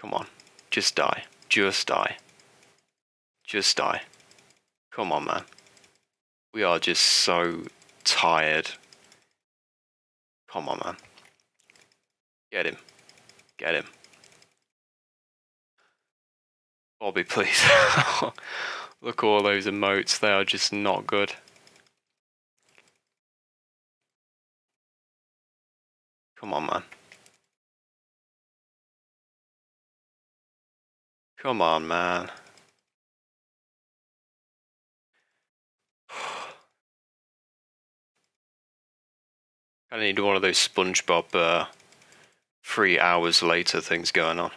Come on. Just die. Just die. Just die. Come on, man. We are just so tired. Come on, man. Get him. Get him. Bobby, please. Look at all those emotes. They are just not good. Come on, man. Come on, man. I need one of those SpongeBob 3 hours later things going on.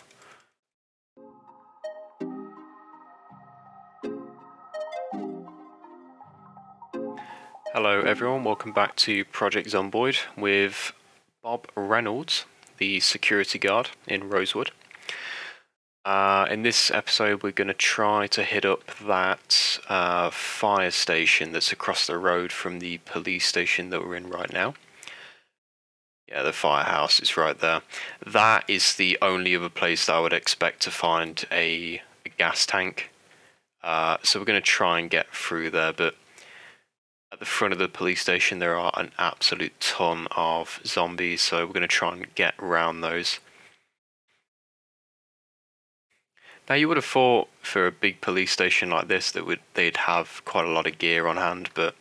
Hello everyone, welcome back to Project Zomboid with Bob Reynolds, the security guard in Rosewood. In this episode we're going to try to hit up that fire station that's across the road from the police station that we're in right now. Yeah, the firehouse is right there. That is the only other place that I would expect to find a gas tank. So we're going to try and get through there, but at the front of the police station there are an absolute ton of zombies, so we're going to try and get around those. Now you would have thought for a big police station like this that they'd have quite a lot of gear on hand, but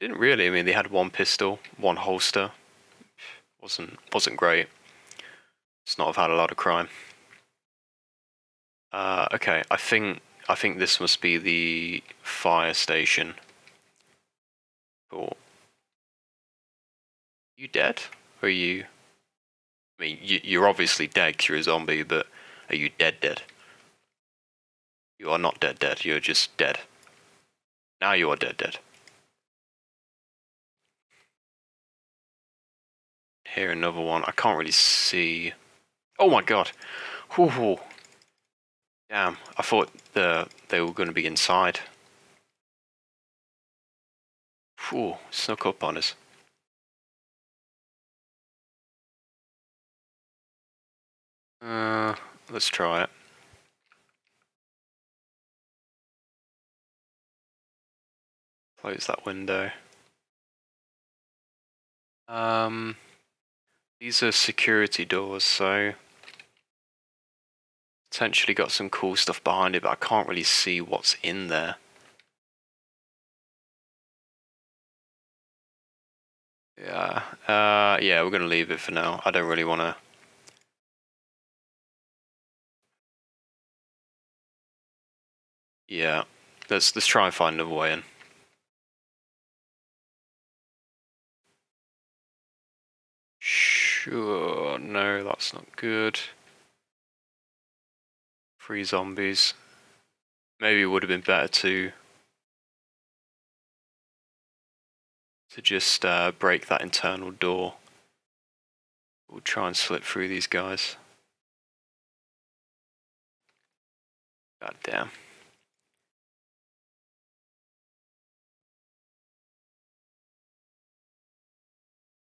they didn't really. I mean, they had one pistol, one holster. Wasn't great. It's not have had a lot of crime. Okay, I think this must be the fire station. Cool. You dead? Or are you... I mean, you're obviously dead because you're a zombie, but are you dead dead? You are not dead dead, you're just dead. Now you are dead dead. Here another one, I can't really see... Oh my god! Whoo! Damn, I thought they were going to be inside. Whew, snuck up on us. Let's try it. Close that window. These are security doors, so... Potentially got some cool stuff behind it, but I can't really see what's in there. Yeah, we're going to leave it for now. I don't really want to... Yeah, let's try and find another way in. Sure, no, that's not good. 3 zombies. Maybe it would have been better to just break that internal door. We'll try and slip through these guys. God damn.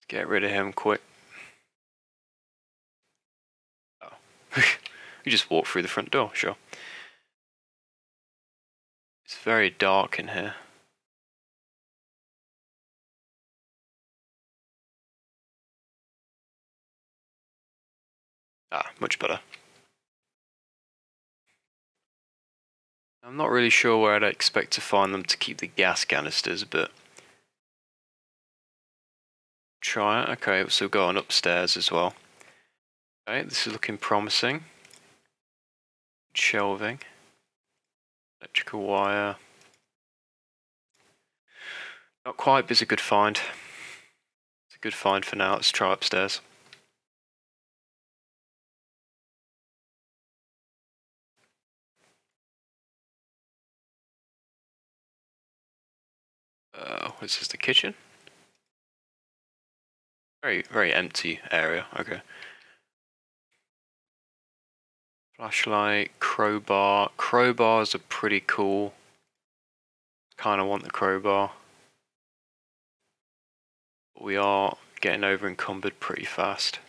Get rid of him quick. Oh. We just walk through the front door, sure. It's very dark in here. Ah, much better. I'm not really sure where I'd expect to find them to keep the gas canisters, but... Try it. Okay, so we've got an upstairs as well. Okay, this is looking promising. Shelving. Electrical wire. Not quite, but it's a good find. It's a good find for now. Let's try upstairs. Is this the kitchen? Very empty area, okay. Flashlight, crowbar. Crowbars are pretty cool. Kind of want the crowbar. But we are getting over encumbered pretty fast.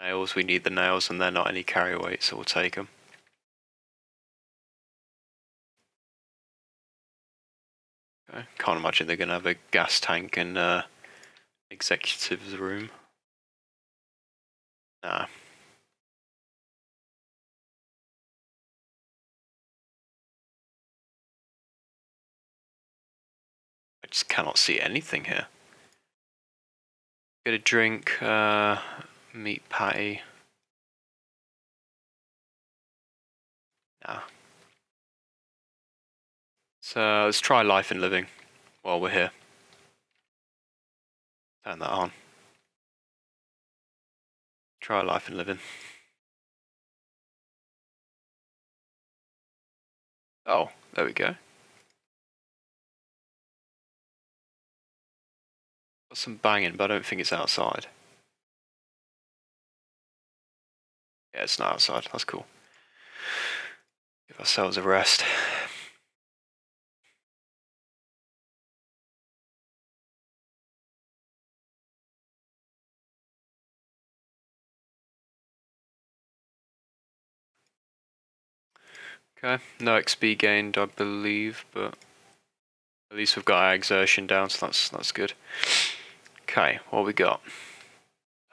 Nails, we need the nails, and they're not any carry weight, so we'll take them. Okay. Can't imagine they're going to have a gas tank in executive's room. Nah. I just cannot see anything here. Get a drink, meat patty. Nah. So let's try life and living while we're here. Turn that on. Try life and living. Oh, there we go. Got some banging, but I don't think it's outside. Yeah, it's not outside. That's cool. Give ourselves a rest. Okay, no XP gained, I believe, but at least we've got our exertion down, so that's good. Okay, what we got?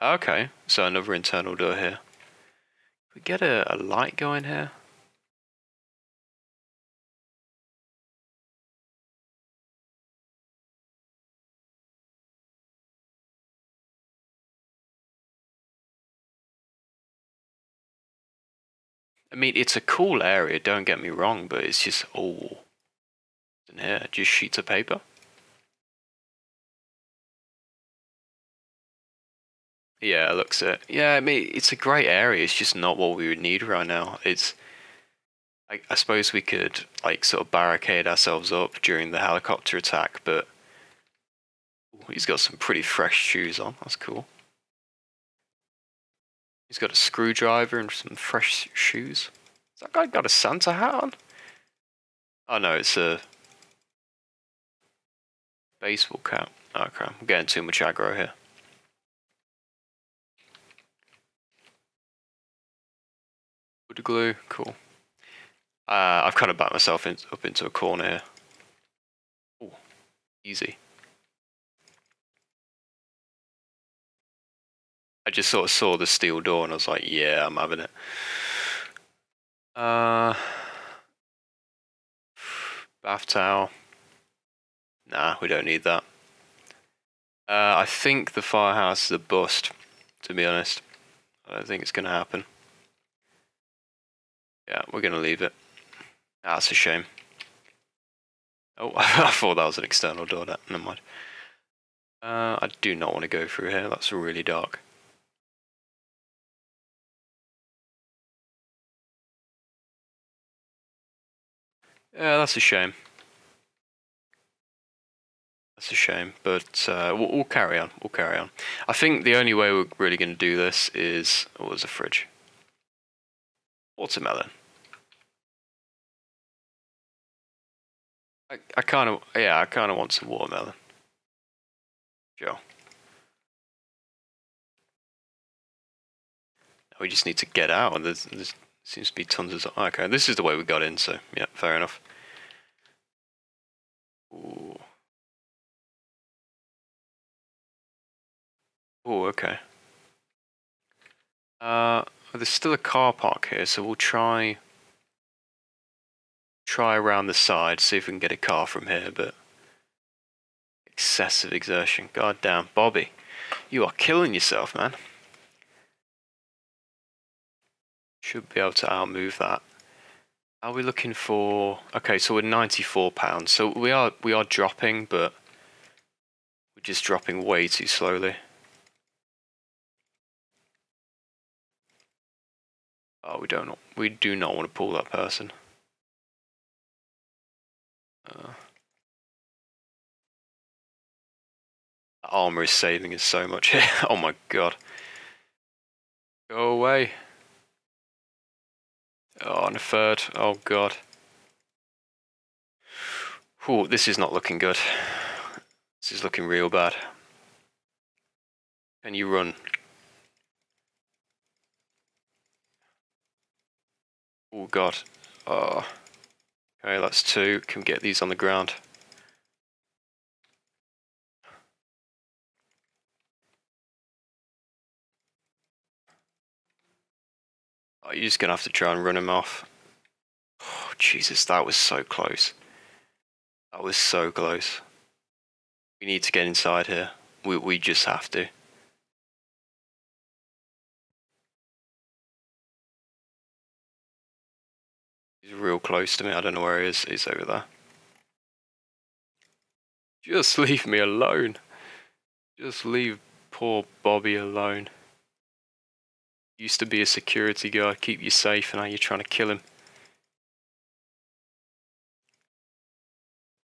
Okay, so another internal door here. Can we get a light going here? I mean, it's a cool area, don't get me wrong, but it's just all in here, just sheets of paper. Yeah, looks it. Yeah, I mean, it's a great area. It's just not what we would need right now. It's, I suppose we could like sort of barricade ourselves up during the helicopter attack, but ooh, he's got some pretty fresh shoes on. That's cool. He's got a screwdriver and some fresh shoes. Has that guy got a Santa hat on? Oh no, it's a baseball cap. Oh crap, I'm getting too much aggro here. Wood glue, cool. I've kind of backed myself up into a corner here. Ooh, easy. I just sort of saw the steel door and I was like, yeah, I'm having it. Bath towel. Nah, we don't need that. I think the firehouse is a bust, to be honest. I don't think it's going to happen. Yeah, we're going to leave it. That's a shame. Oh, I thought that was an external door. Never mind. I do not want to go through here. That's really dark. Yeah, that's a shame. That's a shame, but we'll carry on. We'll carry on. I think the only way we're really going to do this is... Oh, there's a fridge. Watermelon. I kind of want some watermelon. Sure. We just need to get out, and there's seems to be tons of... Okay, this is the way we got in, so yeah, fair enough. Ooh. Ooh, okay. There's still a car park here, so we'll try around the side, see if we can get a car from here, but... Excessive exertion. God damn, Bobby. You are killing yourself, man. Should be able to outmove that. Are we looking for... Okay, so we're £94. So we are dropping, but we're just dropping way too slowly. Oh, we do not want to pull that person. That armor is saving us so much here. Oh my god. Go away. Oh, and a third. Oh, God. Ooh, this is not looking good. This is looking real bad. Can you run? Oh god. Oh. Okay, that's two. Can we get these on the ground? Oh, you're just gonna have to try and run him off. Oh, Jesus, that was so close. That was so close. We need to get inside here. We just have to. He's real close to me. I don't know where he is. He's over there. Just leave me alone. Just leave poor Bobby alone. Used to be a security guard, keep you safe, and now you're trying to kill him.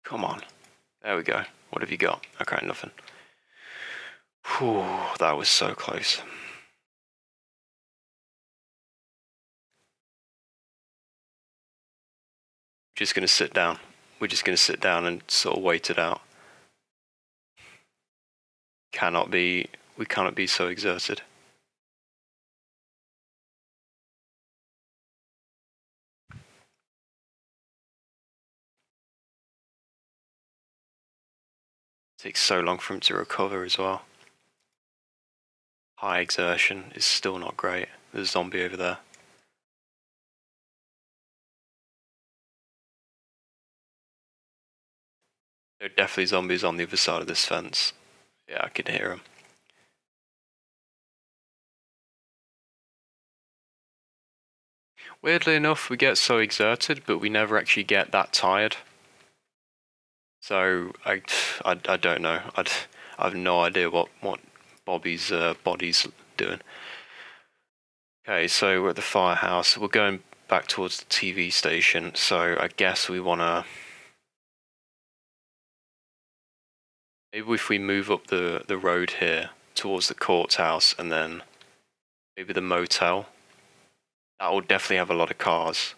Come on. There we go. What have you got? Okay, nothing. Whew, that was so close. Just gonna sit down. We're just gonna sit down and sort of wait it out. We cannot be so exerted. It takes so long for him to recover as well. High exertion is still not great. There's a zombie over there. There are definitely zombies on the other side of this fence. Yeah, I can hear them. Weirdly enough, we get so exerted, but we never actually get that tired. So I don't know. I have no idea what Bobby's body's doing. Okay, so we're at the firehouse. We're going back towards the TV station. So I guess we wanna. Maybe if we move up the road here towards the courthouse and then maybe the motel. That will definitely have a lot of cars.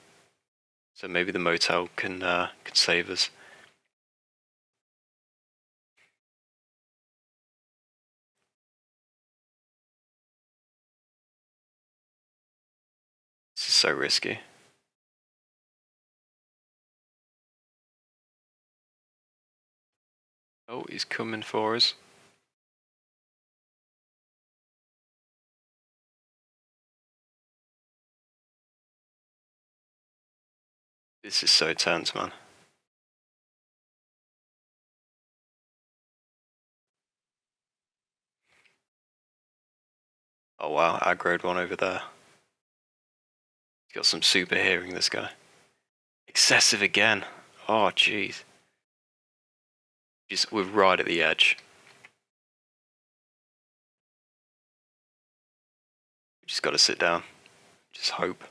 So maybe the motel can save us. This is so risky. Oh, he's coming for us. This is so tense, man. Oh wow, aggroed one over there. He's got some super hearing, this guy. Excessive again. Oh, jeez. We're right at the edge. We just got to sit down. Just hope.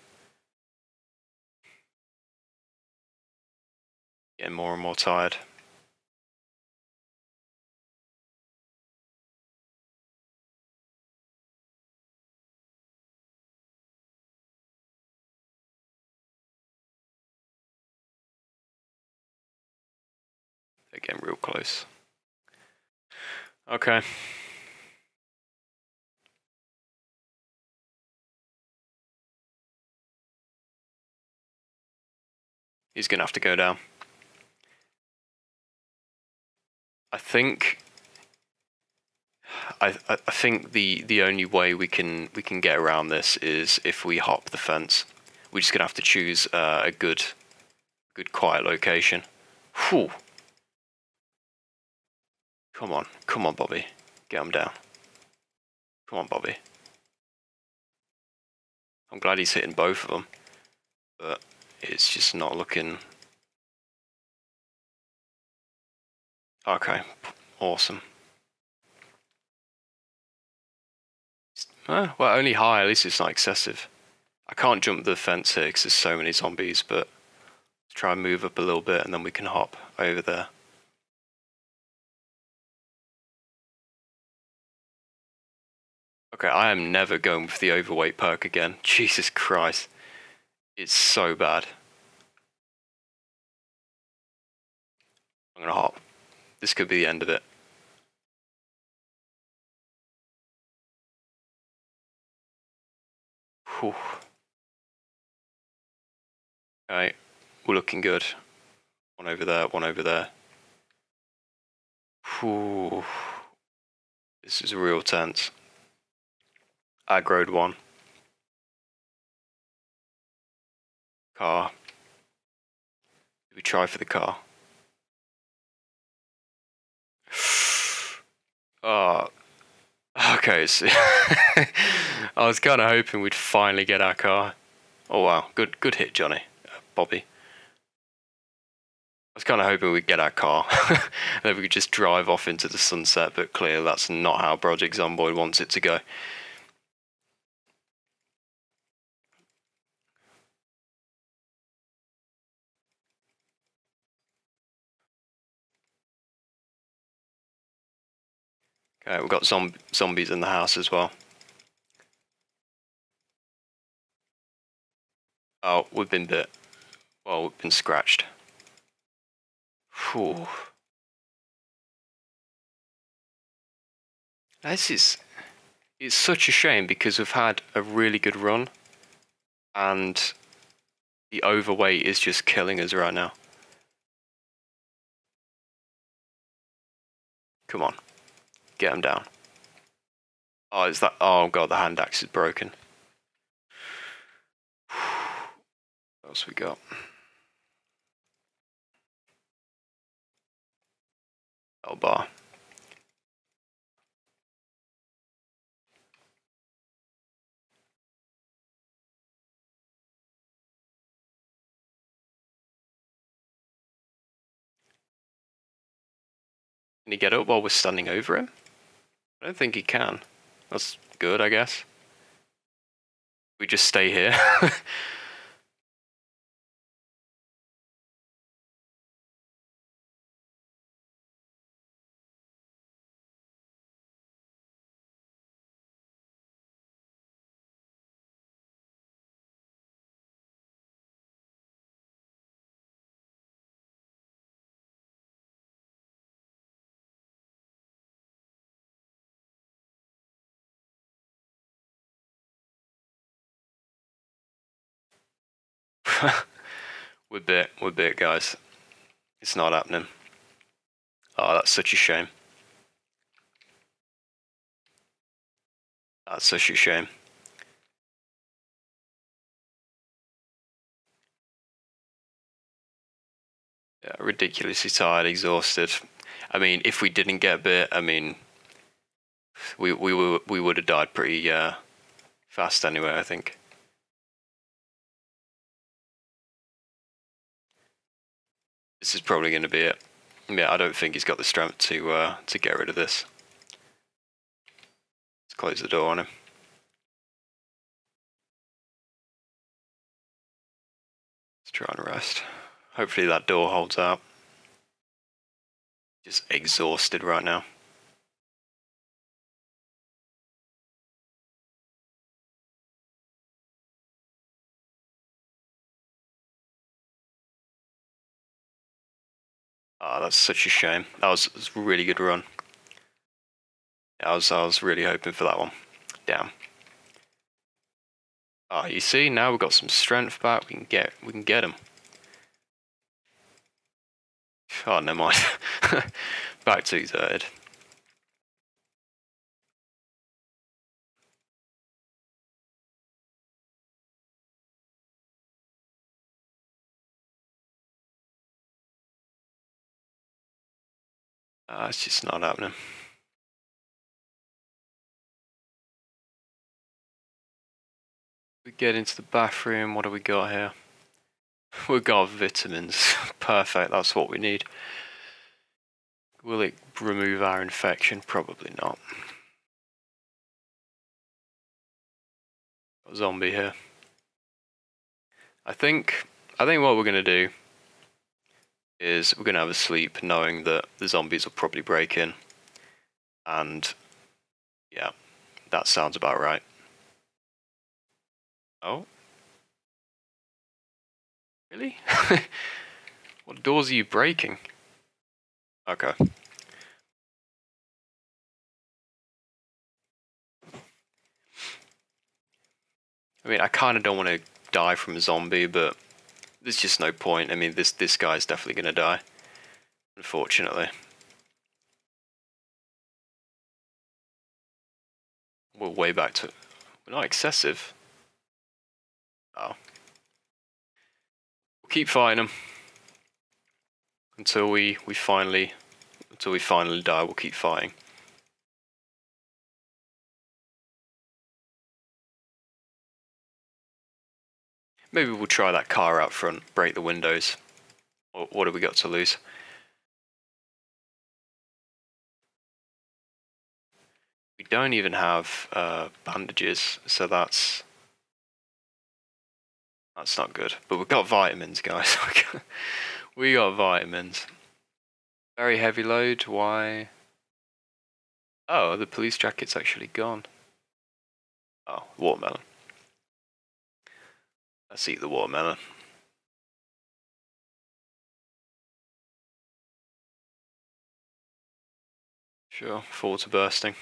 Getting more and more tired. Again, real close. Okay. He's gonna have to go down. I think the only way we can get around this is if we hop the fence. We're just gonna have to choose a good quiet location. Whew. Come on, come on, Bobby. Get him down. Come on, Bobby. I'm glad he's hitting both of them, but it's just not looking. Okay, awesome. Well, only high, at least it's not excessive. I can't jump the fence here because there's so many zombies, but let's try and move up a little bit and then we can hop over there. Okay, I am never going for the overweight perk again. Jesus Christ. It's so bad. I'm gonna hop. This could be the end of it. Whew. Okay, all looking good. One over there, one over there. Whew. This is real tense. Aggroed one. Car. Did we try for the car? Okay, so I was kind of hoping we'd finally get our car. Oh wow, good hit, Johnny. Bobby. I was kind of hoping we'd get our car and then we could just drive off into the sunset, but clearly that's not how Project Zomboid wants it to go. Okay, we've got zombies in the house as well. Oh, we've been bit. Well, we've been scratched. Whew. This is... It's such a shame because we've had a really good run and the overweight is just killing us right now. Come on. Get him down. Oh, is that... Oh, God, the hand axe is broken. What else we got? L bar. Can he get up while we're standing over him? I don't think he can. That's good, I guess. We just stay here. We're bit, guys. It's not happening. Oh, that's such a shame. That's such a shame. Yeah, ridiculously tired, exhausted. I mean, if we didn't get bit, I mean, we would have died pretty fast anyway, I think. This is probably going to be it. Yeah, I don't think he's got the strength to get rid of this. Let's close the door on him. Let's try and rest. Hopefully that door holds out. Just exhausted right now. Oh, that's such a shame. That was a really good run. I was really hoping for that one. Damn. Ah, oh, you see, now we've got some strength back. We can get him. Oh, never mind. Back to exerted. It's just not happening. We get into the bathroom. What do we got here? We've got vitamins. Perfect, that's what we need. Will it remove our infection? Probably not. Got a zombie here. I think what we're going to do is we're going to have a sleep knowing that the zombies will probably break in. And yeah, that sounds about right. Oh? Really? What doors are you breaking? Okay. I mean, I kind of don't want to die from a zombie, but there's just no point. I mean, this guy's definitely going to die, unfortunately. We're way back to... We're not excessive. Oh. We'll keep fighting them. Until we finally die, we'll keep fighting. Maybe we'll try that car out front, break the windows. What have we got to lose? We don't even have bandages, so that's not good. But we've got vitamins, guys. We got vitamins. Very heavy load, why? Oh, the police jacket's actually gone. Oh, watermelon. Let's eat the watermelon. Sure, full to bursting.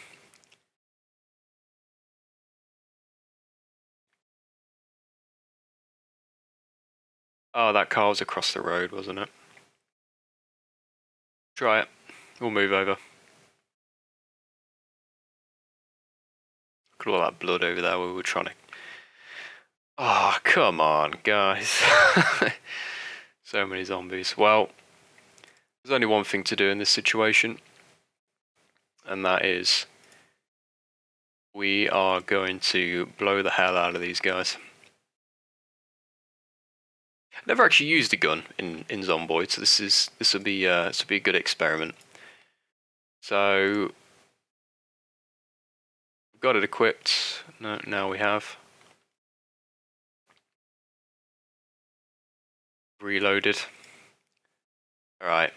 Oh, that car was across the road, wasn't it? Try it. We'll move over. Look at all that blood over there where we were trying to... Oh, come on, guys. So many zombies. Well, there's only one thing to do in this situation. And that is... we are going to blow the hell out of these guys. Never actually used a gun in Zomboid, so this will be a good experiment. So... got it equipped. No, now we have. Reloaded. Alright.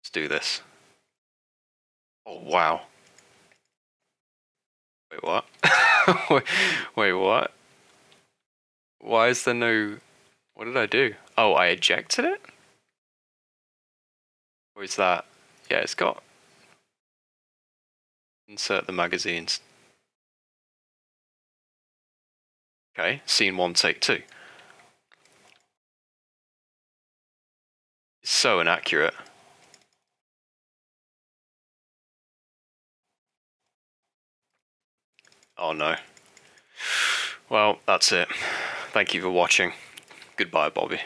Let's do this. Oh, wow. Wait, what? Wait, what? Why is there no... What did I do? Oh, I ejected it? Or is that... Yeah, it's got... Insert the magazines. Okay, scene one, take two. It's so inaccurate. Oh no. Well, that's it. Thank you for watching. Goodbye, Bobby.